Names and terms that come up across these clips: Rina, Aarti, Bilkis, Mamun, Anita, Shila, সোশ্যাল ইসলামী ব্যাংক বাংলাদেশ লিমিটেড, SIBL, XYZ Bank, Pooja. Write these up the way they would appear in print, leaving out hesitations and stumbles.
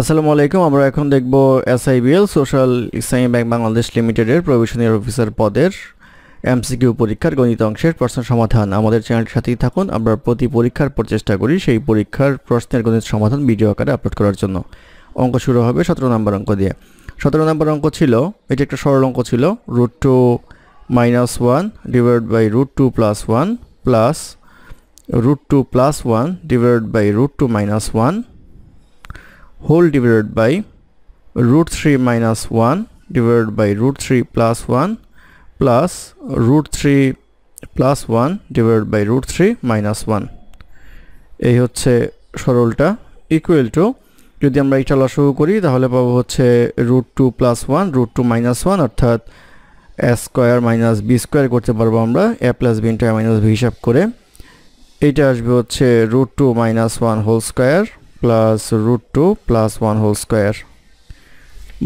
আসসালামু আলাইকুম আমরা এখন দেখব SIBL social Islami bank Bangladesh লিমিটেডের প্রভিশনাল অফিসার পদের এমসিকিউ পরীক্ষার গণিত অংশের প্রশ্ন সমাধান আমাদের চ্যানেলের সাথেই থাকুন আমরা প্রতি পরীক্ষার প্রচেষ্টা করি সেই পরীক্ষার প্রশ্নের গণিত সমাধান ভিডিও আকারে আপলোড করার জন্য অঙ্ক শুরু হবে 17 নম্বর অঙ্ক দিয়ে 17 নম্বর অঙ্ক ছিল এটা একটা সরল অঙ্ক ছিল √2 - 1 / √2 + 1 √2 + 1 /√2 - 1 whole /√3 - 1 /√3 + 1 +√3 + 1 /√3 - 1 এই হচ্ছে সরলটা equal to যদি আমরা এটা লসাগু করি তাহলে পাবো হচ্ছে √2 + 1 √2 - 1 অর্থাৎ a square - b square করতে পারবো আমরা a + b into a - b হিসাব করে এটা আসবে হচ্ছে √2 - 1 whole square +√2 + 1 whole square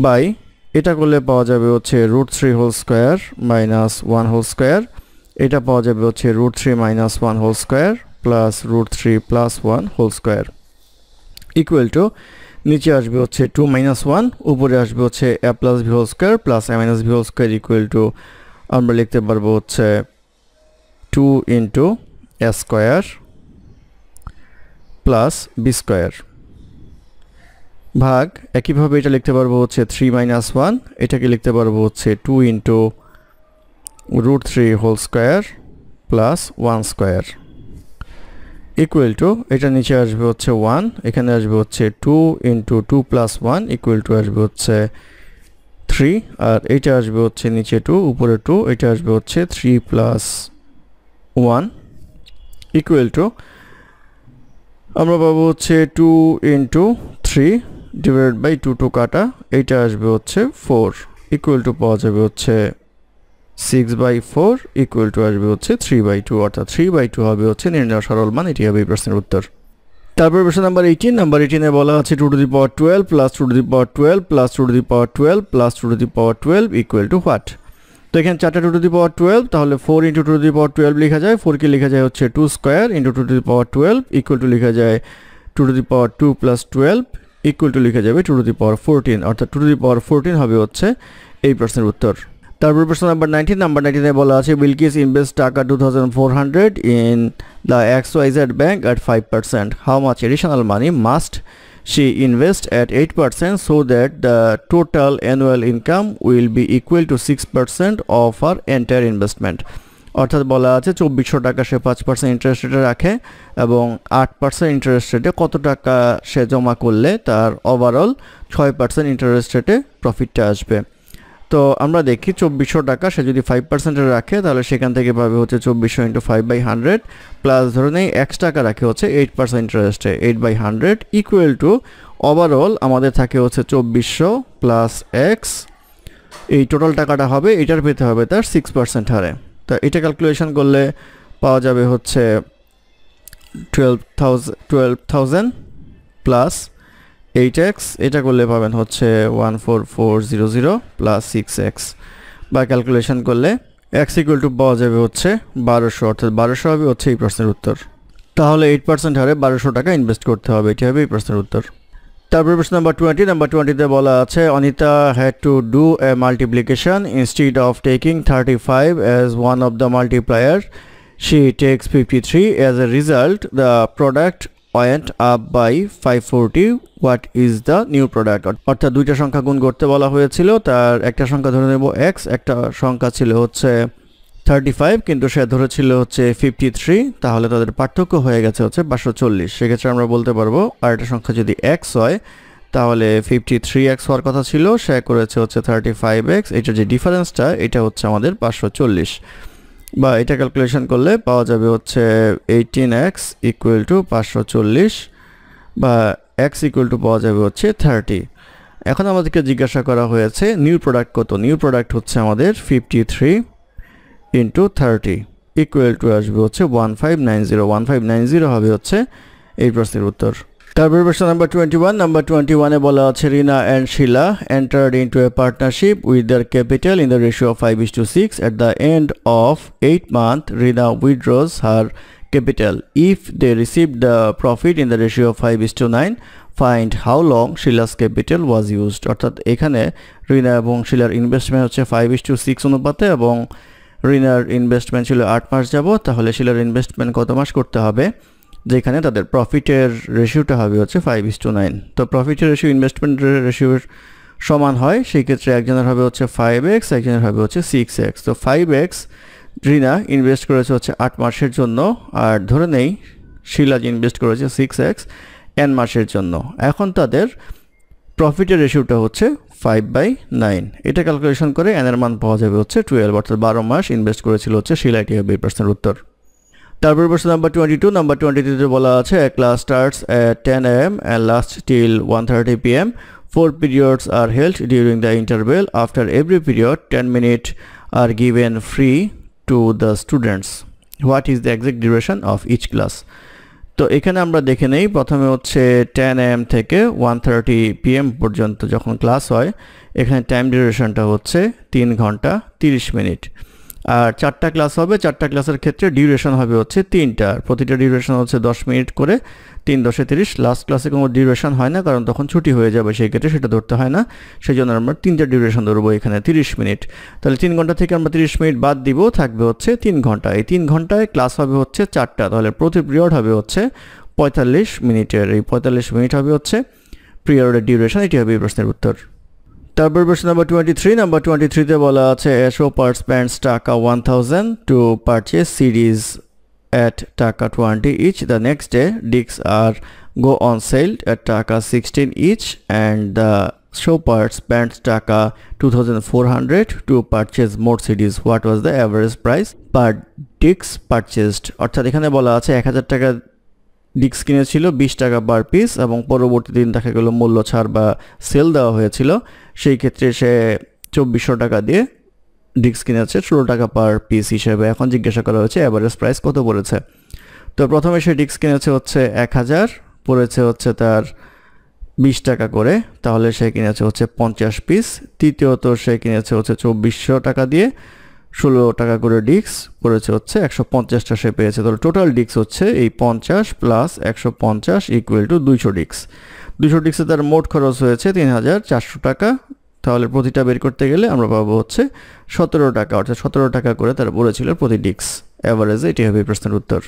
by এটা করলে পাওয়া যাবে হচ্ছে √3 whole square - 1 whole square এটা পাওয়া যাবে হচ্ছে √3 - 1 whole square +√3 + 1 whole square equal to নিচে আসবে হচ্ছে 2 - 1 উপরে আসবে হচ্ছে a + b whole square + a - b whole square equal to আমরা লিখতে পারবো হচ্ছে 2 a square plus b square भाग एक ही भाव बेटा लिखते बार बहुत से 3 - 1 इटा के लिखते बार बहुत से 2 √3 whole square + 1 square equal to इटा नीचे आज बहुत से 1 इकने आज बहुत से 2 × 2 + 1 equal to आज बहुत से 3 और इटा आज बहुत से नीचे 2 ऊपर 2 इटा आज बहुत से 3 + 1 equal to আমরা পাবো হচ্ছে 2 × 3 / 2 কাটা এটা আসবে হচ্ছে 4 equal to পাওয়া যাবে হচ্ছে 6/4 equal to আসবে হচ্ছে 3/2 অর্থাৎ 3/2 হবে হচ্ছে নির্ণয় সরল মান এটি হবে প্রশ্নের উত্তর তারপর প্রশ্ন নাম্বার 18 নাম্বার 18 এ বলা আছে 2^12 + 2^12 + 2^12 + 2^12 equal to what তো এখানে 4টা 2^12 তাহলে 4 * 2^12 লেখা যায় 4 কে লেখা যায় হচ্ছে 2 স্কয়ার * 2^12 equal to লেখা যায় 2^2 + 12 equal to লেখা যাবে 2^14 অর্থাৎ 2^14 হবে হচ্ছে এই প্রশ্নের উত্তর তারপর প্রশ্ন নাম্বার 19 নাম্বার 19 এ বলা আছে বিলকিস ইনভেস্ট টাকা 2400 in the XYZ bank at 5% how much additional money must She invests at 8% so that the total annual income will be equal to 6% of her entire investment. অর্থাৎ বলা আছে 2400 টাকা সে 5% ইন্টারেস্ট রেটে রাখে এবং 8% ইন্টারেস্ট রেটে কত টাকা সে জমা করলে তার ওভারঅল 6% ইন্টারেস্ট রেটে প্রফিটটা আসবে তো আমরা দেখি 2400 টাকা সে যদি 5% এ রাখে তাহলে সেখান থেকে পাবে হচ্ছে 2400 * 5/100 প্লাস ধরুন এই x টাকা রাখে হচ্ছে 8% ইন্টারেস্টে 8/100 ইকুয়াল টু ওভারঅল আমাদের থাকে হচ্ছে 2400 প্লাস x এই টোটাল টাকাটা হবে এটার পেতে হবে তার 6% হারে তো এটা ক্যালকুলেশন করলে পাওয়া যাবে হচ্ছে 12000 প্লাস 8x এটা করলে পাবেন হচ্ছে 14400 + 6x বা ক্যালকুলেশন করলে x = পাওয়া যাবে হচ্ছে 1200 অর্থাৎ 1200 হবে হচ্ছে এই প্রশ্নের উত্তর তাহলে 8% হারে 1200 টাকা ইনভেস্ট করতে হবে এটি হবে এই প্রশ্নের উত্র তারপর প্রশ্ন নাম্বার 20 নাম্বার 20 তে বলা আছে Anita had to do a multiplication instead of taking 35 as one of the multiplier she takes 53 as a result the product went up by 540 what is the new product অর্থাৎ দুইটা সংখ্যা গুণ করতে বলা হয়েছিল তার একটা সংখ্যা ধরে নেব x একটা সংখ্যা ছিল হচ্ছে 35 কিন্তু সে ধরেছিল হচ্ছে 53 তাহলে তাদের পার্থক্য হয়ে গেছে হচ্ছে 540 সেক্ষেত্রে আমরা বলতে পারবো আর একটা সংখ্যা যদি x হয় তাহলে 53x হওয়ার কথা ছিল সে করেছে হচ্ছে 35x এটা যে ডিফারেন্সটা এটা হচ্ছে আমাদের 540 বা এটা ক্যালকুলেশন করলে পাওয়া যাবে হচ্ছে 18x equal to 540 বা x equal to পাওয়া যাবে হচ্ছে 30 এখন আমাদেরকে জিজ্ঞাসা করা হয়েছে নিউ প্রোডাক্ট কত নিউ প্রোডাক্ট হচ্ছে আমাদের 53 * 30 equal to আসবে হচ্ছে 1590 1590 হবে হচ্ছে এই প্রশ্নের উত্তর তারপর প্রশ্ন নাম্বার 21 নাম্বার 21 এ বলা আছে Rina and Shila entered into a partnership with their capital in the ratio of 5:6 at the end of 8 month Rina withdraws her capital if they received the profit in the ratio of 5:9 find how long Shila's capital was used. অর্থাৎ এখানে রিনা এবং শিলার investment হচ্ছে 5:6 অনুপাতে এবং রিনার investment ছিল 8 মাস যাবত, তাহলে শিলার ইনভেস্টমেন্ট কত মাস করতে হবে, যেখানে তাদের প্রফিটের রেশিওটা হবে হচ্ছে 5:9। তো প্রফিটের রেশিও ইনভেস্টমেন্টের রেশিওর সমান হয়, সেই ক্ষেত্রে একজনের হবে হচ্ছে 5x, একজনের হবে হচ্ছে 6x। তো 5x রিনা ইনভেস্ট করেছে হচ্ছে 8 মাসের জন্য, আর ধরে নেই শিলা ইনভেস্ট করেছে 6x n মাসের জন্য। এখন তাদের প্রফিটের রেশিওটা হচ্ছে 5/9। এটা ক্যালকুলেশন করে n এর মান পাওয়া যাবে হচ্ছে 12, অর্থাৎ 12 মাস ইনভেস্ট করেছিল হচ্ছে শিলা। এটি হবে এই প্রশ্নের উত্তর। তারপর প্রশ্ন নাম্বার 22। নাম্বার 22 তে বলা আছে a class starts at 10 AM and lasts till 1:30 PM. 4 periods are held during the interval. After every period 10 minutes are given free to the students. What is the exact duration of each class? তো এখানে আমরা দেখে নেই, প্রথমে হচ্ছে 10 AM থেকে 1:30 PM পর্যন্ত যখন ক্লাস হয়, এখানে টাইম ডিউরেশনটা হচ্ছে 3 ঘন্টা 30 মিনিট। আর 4টা ক্লাস হবে, 4টা ক্লাসের ক্ষেত্রে ডিউরেশন হবে হচ্ছে 3টা, প্রতিটা ডিউরেশন হচ্ছে 10 মিনিট করে, 3 × 10 = 30। লাস্ট ক্লাসে কোনো ডিউরেশন হয় না, কারণ তখন ছুটি হয়ে যাবে, সেই ক্ষেত্রে সেটা ধরতে হয় না। সেই জন্য আমরা 3টা ডিউরেশন ধরবো, এখানে 30 মিনিট। তাহলে 3 ঘন্টা থেকে আমরা 30 মিনিট বাদ দিব, থাকবে হচ্ছে 3 ঘন্টা। এই 3 ঘন্টায় ক্লাস হবে হচ্ছে 4টা, তাহলে প্রতি পিরিয়ড হবে হচ্ছে 45 মিনিটের। এই 45 মিনিট হবে হচ্ছে পিরিয়ডের ডিউরেশন। এটি হবে এই প্রশ্নের উত্তর। তারপর প্রশ্ন নাম্বার 23। নাম্বার 23 তে বলা আছে a shopper spends টাকা 1000 to purchase CDs at টাকা 20 each. The next day discs are go on sale at টাকা 16 each and the shopper spends টাকা 2400 to purchase more CDs. What was the average price per discs purchased? অর্থাৎ এখানে বলা আছে 1000 টাকা disk কিনেছিল, 20 টাকা পার পিস, এবং পরবর্তী দিন দেখা গেল মূল্য ছাড় বা সেল দেওয়া হয়েছিল, সেই ক্ষেত্রে সে 2400 টাকা দিয়ে ডিস্ক কিনেছে 16 টাকা পার পিস হিসেবে। এখন জিজ্ঞাসা করা হয়েছে অ্যাভারেজ প্রাইস কত পড়েছে। তো প্রথমে সে ডিস্ক কিনেছে হচ্ছে 1000, পড়েছে হচ্ছে তার 20 টাকা করে, তাহলে সে কিনেছে হচ্ছে 50 পিস। তৃতীয়ত সে কিনেছে হচ্ছে 2400 টাকা দিয়ে 16 টাকা করে ডিস্ক, পড়েছে হচ্ছে 150টা সে পেয়েছে। তাহলে টোটাল ডিস্ক হচ্ছে এই 50 + 150 = 200 ডিস্ক। 200 ডিস্কে তার মোট খরচ হয়েছে 3400 টাকা, তাহলে প্রতিটা বের করতে গেলে আমরা পাবো হচ্ছে 17 টাকা, অর্থাৎ 17 টাকা করে তার বলেছিল প্রতি ডিস্ক অ্যাভারেজে। এটি হবে প্রশ্নের উত্তর।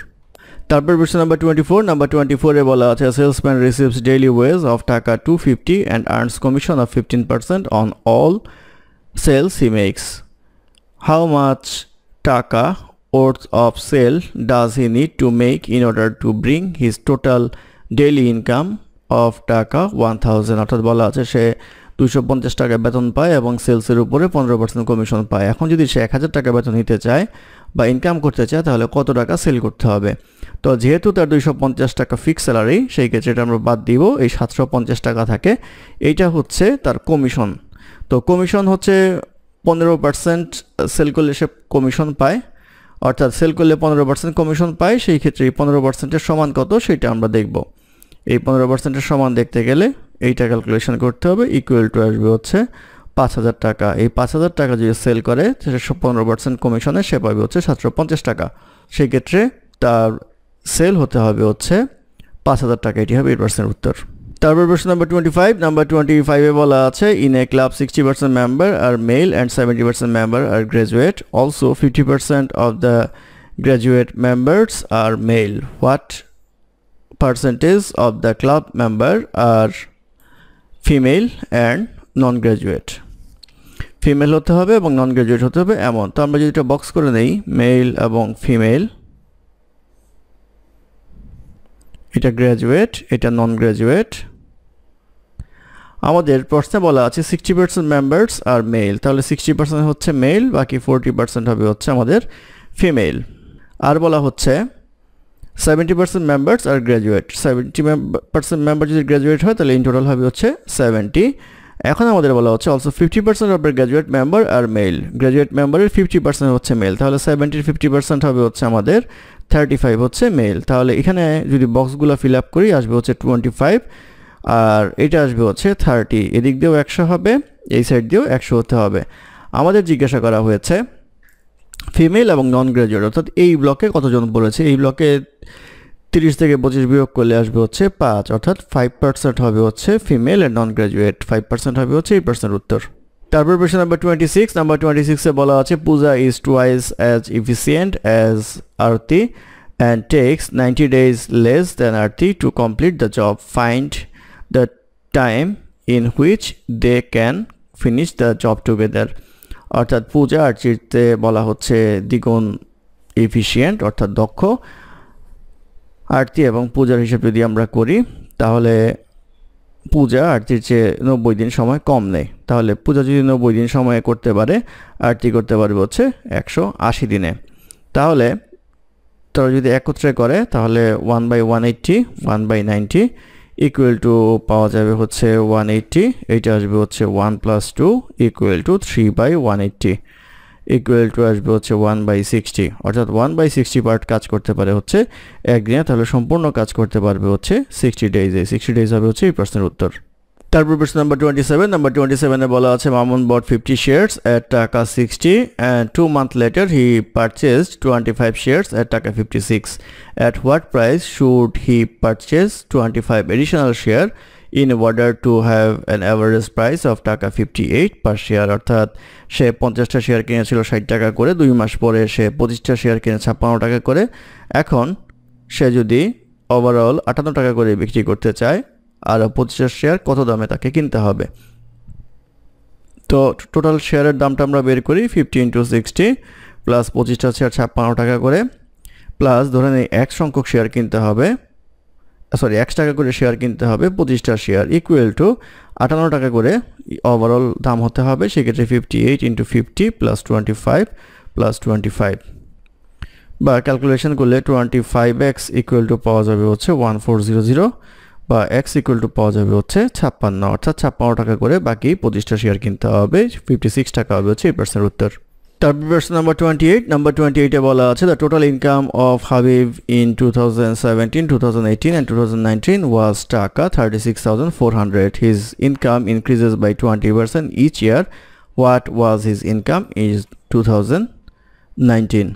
তারপর প্রশ্ন নাম্বার 24। নাম্বার 24 এ বলা আছে salesman receives daily wage of taka 250 and earns commission of 15% on all sales he makes. How much taka worth of sale does he need to make in order to bring his total daily income of taka 1000? অর্থাৎ বলা আছে সে 250 টাকা বেতন পায় এবং সেলসের উপরে 15% commission পায়। এখন যদি সে 1000 টাকা বেতন নিতে চায় বা ইনকাম করতে চায়, তাহলে কত টাকা সেল করতে হবে? তো যেহেতু তার 250 টাকা ফিক্স স্যালারি, সেই ক্ষেত্রে এটা আমরা বাদ দিব, এই 750 টাকা থাকে, এইটা হচ্ছে তার কমিশন। তো কমিশন হচ্ছে 15% সেল করলে সে কমিশন পায়, অর্থাৎ সেল করলে 15% কমিশন পায়। সেই ক্ষেত্রে এই 15%-এর সমান কত সেটা আমরা দেখব। এই 15%-এর সমান দেখতে গেলে এইটা ক্যালকুলেশন করতে হবে, ইকুয়াল টু আসবে হচ্ছে 5000 টাকা। এই 5000 টাকা যদি সেল করে, সেটা 15% কমিশনে সে পাবে হচ্ছে 750 টাকা। সেই ক্ষেত্রে তার সেল হতে হবে হচ্ছে 5000 টাকা। এটি হবে 8% উত্তর। তারপর প্রশ্ন নাম্বার 25। নাম্বার 25 এ বলা আছে in a club 60% member R male and 70% member are graduate, also 50% of the graduate members are male. What percentage of the club member are female and non graduate? Female হতে হবে এবং নন graduate হতে হবে এমন। তো আমরা যদি এটা বক্স করে নেই, মেল এবং ফিমেল, এটা গ্র্যাজুয়েট, এটা নন গ্র্যাজুয়েট। আমাদের প্রশ্নে বলা আছে 60% মেম্বার্স আর মেল, তাহলে 60% হচ্ছে মেল, বাকি 40% হবে হচ্ছে আমাদের ফিমেল। আর বলা হচ্ছে 70% মেম্বার্স আর গ্র্যাজুয়েট। 70% মেম্বার যদি গ্র্যাজুয়েট হয়, তাহলে ইন টোটাল হবে হচ্ছে 70। এখন আমাদের বলা হচ্ছে also 50% of graduate member R male, graduate মেম্বারের 50% হচ্ছে মেল, তাহলে 70-র 50% হবে হচ্ছে আমাদের 35 হচ্ছে মেল। তাহলে এখানে যদি বক্সগুলো ফিল আপ করি, আসবে হচ্ছে 25 আর এটা আসবে হচ্ছে 30। এদিক দিয়েও 100 হবে, এই সাইড দিয়েও 100 হতে হবে। আমাদের জিজ্ঞাসা করা হয়েছে ফিমেল এবং নন গ্র্যাজুয়েট, অর্থাৎ এই ব্লকে কতজন বলেছে। এই ব্লকে 30 থেকে 25 বিয়োগ করলে আসবে হচ্ছে 5 অর্থাৎ 5% হবে হচ্ছে ফিমেল এন্ড নন গ্রাজুয়েট 5% হবে হচ্ছে এই প্রশ্নের উত্তর তারপর প্রশ্ন নাম্বার 26 নাম্বার 26 এ বলা আছে Puja is twice as efficient as Arati and takes 90 days less than Arati to complete the job find the time in which they can finish the job together অর্থাৎ পূজা আরতিতে বলা হচ্ছে দ্বিগুণ এফিশিয়েন্ট অর্থাৎ দক্ষ আরতি এবং পূজার হিসাব যদি আমরা করি তাহলে পূজা আরতির চেয়ে 90 দিন সময় কম নেই তাহলে পূজা যদি 90 দিন সময়ে করতে পারে আরতি করতে পারবে হচ্ছে 180 দিনে তাহলে তারা যদি একত্রে করে তাহলে 1/180 1/90 equal to পাওয়া যাবে হচ্ছে 180 এটা আসবে হচ্ছে 1 + 2 equal to 3/180 equal to আসবে হচ্ছে 1/60 অর্থাৎ 1/60 পার্ট কাজ করতে পারে হচ্ছে একদিনে তাহলে সম্পূর্ণ কাজ করতে পারবে হচ্ছে 60 ডেজ 60 ডেজ হবে হচ্ছে এই প্রশ্নের উত্তর তারপর প্রশ্ন নাম্বার 27 নাম্বার 27 এ বলা আছে মামুন bought 50 shares at টাকা 60 and 2 months later he purchased 25 shares at টাকা 56 at what price should he purchase 25 additional share in order to have an average price of taka 58 per share অর্থাৎ সে 50 টা share কিনেছিল 60 টাকা করে 2 মাস পরে সে 25 টা শেয়ার কিনে 56 টাকা করে এখন সে যদি ওভারঅল 58 টাকা করে বিক্রি করতে চায় আর 25 টা শেয়ার কত দামে তাকে কিনতে হবে তো টোটাল শেয়ারের দামটা আমরা বের করি 50 × 60 প্লাস 25 টা শেয়ার 56 টাকা করে প্লাস ধরেন এই এক সংখ্যক শেয়ার কিনতে হবে Sorry, x টাকা করে শেয়ার কিনতে হবে 25 টা শেয়ার ইকুয়াল টু 58 টাকা করে ওভারঅল দাম হতে হবে সেই ক্ষেত্রে 58 × 50 + 25 + 25 বা ক্যালকুলেশন করলে 25x ইকুয়াল টু পাওয়া যাবে হচ্ছে 1400 বা x ইকুয়াল টু পাওয়া যাবে হচ্ছে 56 অর্থাৎ 56 টাকা করে বাকি 25 টা শেয়ার কিনতে হবে 56 টাকা হবে হচ্ছে এই প্রশ্নের উত্তর Verse number 28. Number 28 bola ache the total income of Habib in 2017, 2018 and 2019 was taka 36,400. His income increases by 20% each year. What was his income in 2019?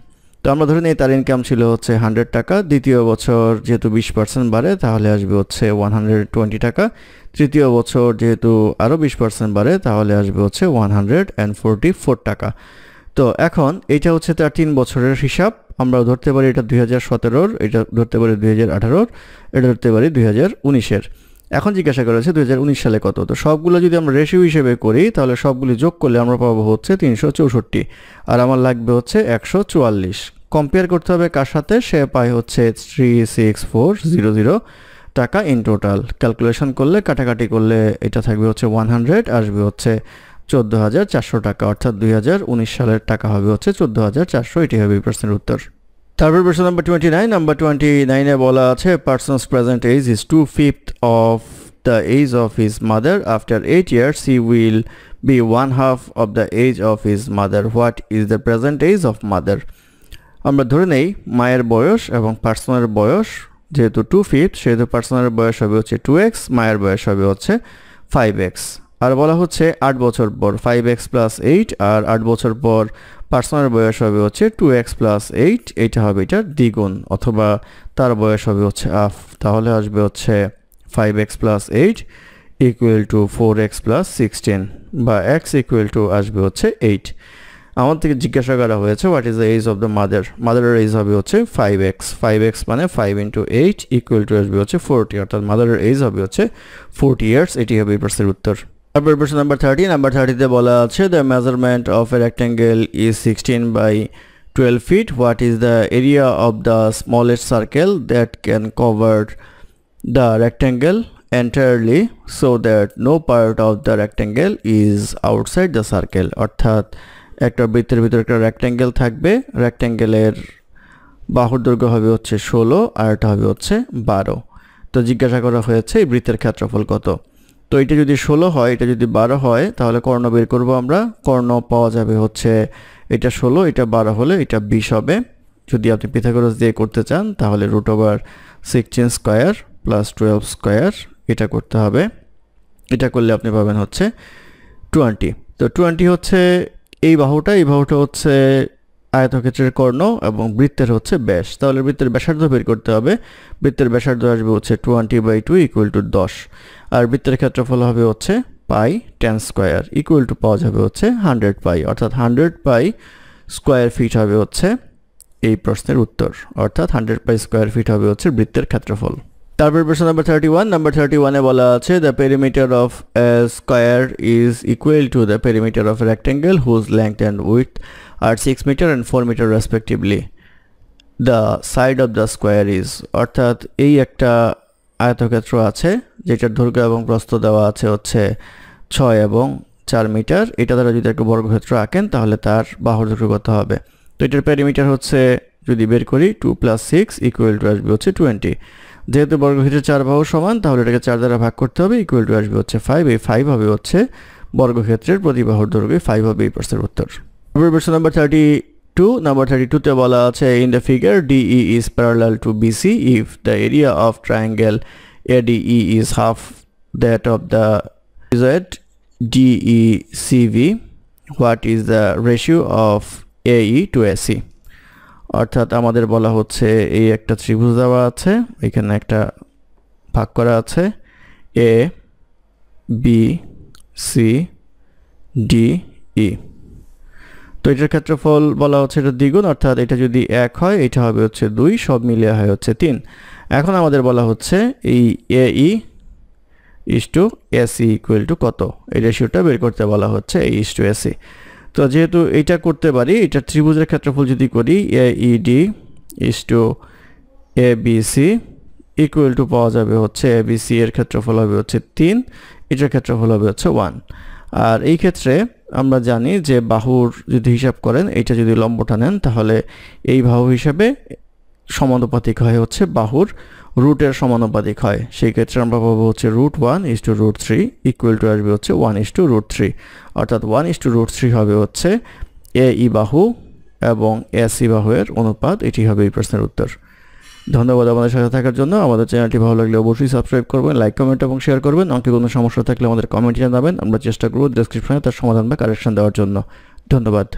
তো আমরা ধরে নেই তার ইনকাম ছিল হচ্ছে 100 টাকা দ্বিতীয় বছর যেহেতু 20% বাড়ে তাহলে আসবে হচ্ছে 120 টাকা তৃতীয় বছর যেহেতু আরো 20% বাড়ে তাহলে আসবে হচ্ছে 144 টাকা তো এখন এটা হচ্ছে তার 3 বছরের হিসাব আমরা ধরতে পারি এটা 2017 এর এটা ধরতে পারি 2018 এর এটা ধরতে পারি 2019 এর এখন জিজ্ঞাসা করা হচ্ছে 2019 সালে কত তো সবগুলো যদি আমরা রেশিও হিসেবে করি তাহলে সবগুলো যোগ করলে আমরা পাবো হচ্ছে 364 আর আমার লাগবে হচ্ছে 144 কম্পেয়ার করতে হবে কার সাথে সে পায় হচ্ছে 36400 টাকা ইন টোটাল ক্যালকুলেশন করলে কাটাকাটি করলে এটা থাকবে হচ্ছে 100 আসবে হচ্ছে 14400 টাকা অর্থাৎ 2019 সালের টাকা হবে হচ্ছে 14400 এটি হবে প্রশ্নের উত্তর তারপর প্রশ্ন নাম্বার 29 নাম্বার 29 এ বলা আছে person's present age is 2/5 of the age of his mother after 8 years he will be 1/2 of the age of his mother what is the present age of mother আমরা ধরে নেই মায়ের বয়স এবং পারসনের বয়স যেহেতু 2/5 সেহেতু পারসনের বয়স হবে হচ্ছে 2x মায়ের বয়স হবে হচ্ছে 5x আর বলা হচ্ছে 8 বছর পর 5x + 8 আর 8 বছর পর পার্সনের বয়স হবে হচ্ছে 2x + 8 এটা হবে এটা দ্বিগুণ অথবা তার বয়স হবে হচ্ছে হাফ তাহলে আসবে হচ্ছে 5x + 8 = 4x + 16 বা x = আসবে হচ্ছে 8 আমাদের থেকে জিজ্ঞাসা করা হয়েছে what is the age of the mother মাদারের এজ হবে হচ্ছে 5x 5x মানে 5 × 8 = আসবে হচ্ছে 40 অর্থাৎ মাদারের এজ হবে হচ্ছে 40 ইয়ার্স এটি হবে প্রশ্নের উত্তর Question number 30. Number 30 te bola ache the measurement of a rectangle is 16 by 12 feet. What is the area of the smallest circle that can cover the rectangle entirely so that no part of the rectangle is outside the circle? Orthat ekta brittir bhitor ekta rectangle thakbe. Rectangle er bahur dorgo hobe hocche 16 ar eta hobe hocche 12. To jigyasha kora hoyeche ei brittir khetrofol koto. তো এটা যদি 16 হয় এটা যদি 12 হয় তাহলে কর্ণ বের করব আমরা কর্ণ পাওয়া যাবে হচ্ছে এটা 16 এটা 12 হলে এটা 20 হবে যদি আপনি পিথাগোরাস দিয়ে করতে চান তাহলে √16² + 12² এটা করতে হবে এটা করলে আপনি পাবেন হচ্ছে 20 তো 20 হচ্ছে এই বাহুটা হচ্ছে আয়তক্ষেত্রের কর্ণ এবং বৃত্তের হচ্ছে ব্যাস। তাহলে বৃত্তের ব্যাসার্ধ বের করতে হবে। বৃত্তের ব্যাসার্ধ আসবে হচ্ছে 20/2 = 10 আর বৃত্তের ক্ষেত্রফল হবে হচ্ছে pi tan square equal to পাওয়া যাবে হচ্ছে 100 পাই অর্থাৎ 100 পাই স্কয়ার ফিট হবে হচ্ছে এই প্রশ্নের উত্তর অর্থাৎ 100 পাই স্কয়ার ফিট হবে হচ্ছে বৃত্তের ক্ষেত্রফল। তারপর প্রশ্ন নাম্বার 31 নাম্বার 31 এ বলা আছে the perimeter of a square is equal to the perimeter of a rectangle whose length and width are 6 meter and 4 meter respectively the side of the square is অর্থাৎ এই একটা আয়তক্ষেত্র আছে যেটার দৈর্ঘ্য এবং প্রস্থ দেওয়া আছে হচ্ছে 6 এবং 4 মিটার। এটা দ্বারা যদি একটা বর্গক্ষেত্র আঁকেন তাহলে তার বাহুর দৈর্ঘ্য কত হবে? তো এটার পেরিমিটার হচ্ছে যদি বের করি 2 + 6 = আসবে হচ্ছে 20। যেহেতু বর্গক্ষেত্রের 4 বাহু সমান তাহলে এটাকে 4 দ্বারা ভাগ করতে হবে ইকুয়াল টু আসবে হচ্ছে 5। এই 5 হবে হচ্ছে বর্গক্ষেত্রের প্রতি বাহুর দৈর্ঘ্য 5 হবে এই প্রশ্নের উত্তর। প্রশ্ন নাম্বার 32 নাম্বার 32 তে বলা আছে in the figure DE is parallel to BC if the area of triangle ADE is half that of the DECV what is the ratio of AE to AC অর্থাৎ আমাদের বলা হচ্ছে এই একটা ত্রিভুজ দেওয়া আছে এখানে একটা ভাগ করা আছে A B C D E. তো এটার ক্ষেত্রফল বলা হচ্ছে এটা দ্বিগুণ অর্থাৎ এটা যদি 1 হয় এটা হবে হচ্ছে 2 সব মিলিয়ে হয় হচ্ছে 3। এখন আমাদের বলা হচ্ছে এই AE = AC = কত এই রেশিওটা বের করতে বলা হচ্ছে AE = AC। তো যেহেতু এটা করতে পারি এটা ত্রিভুজের ক্ষেত্রফল যদি করি AED = ABC = পাওয়া যাবে হচ্ছে ABC এর ক্ষেত্রফল হবে হচ্ছে 3 এটার ক্ষেত্রফল হবে হচ্ছে 1। আর এই ক্ষেত্রে আমরা জানি যে বাহুর যদি হিসাব করেন এটা যদি লম্বটা নেন তাহলে এই বাহু হিসাবে সমানুপাতিক হয় হচ্ছে বাহুর রুটের সমানুপাতিক হয়। সেই ক্ষেত্রে আমরা পাবো হচ্ছে √1 √3 = আসবে হচ্ছে 1 √3 অর্থাৎ 1 √3 হবে হচ্ছে AE বাহু এবং AC বাহুর অনুপাত। এটি হবে এই প্রশ্নের উত্তর। ধন্যবাদ আমাদের সাথে থাকার জন্য। আমাদের চ্যানেলটি ভালো লাগলে অবশ্যই সাবস্ক্রাইব করবেন, লাইক কমেন্ট এবং শেয়ার করবেন। অঙ্কে কোনো সমস্যা থাকলে আমাদের কমেন্টে জানাবেন, আমরা চেষ্টা করব ডেসক্রিপশনে তার সমাধান বা কারেকশন দেওয়ার জন্য। ধন্যবাদ।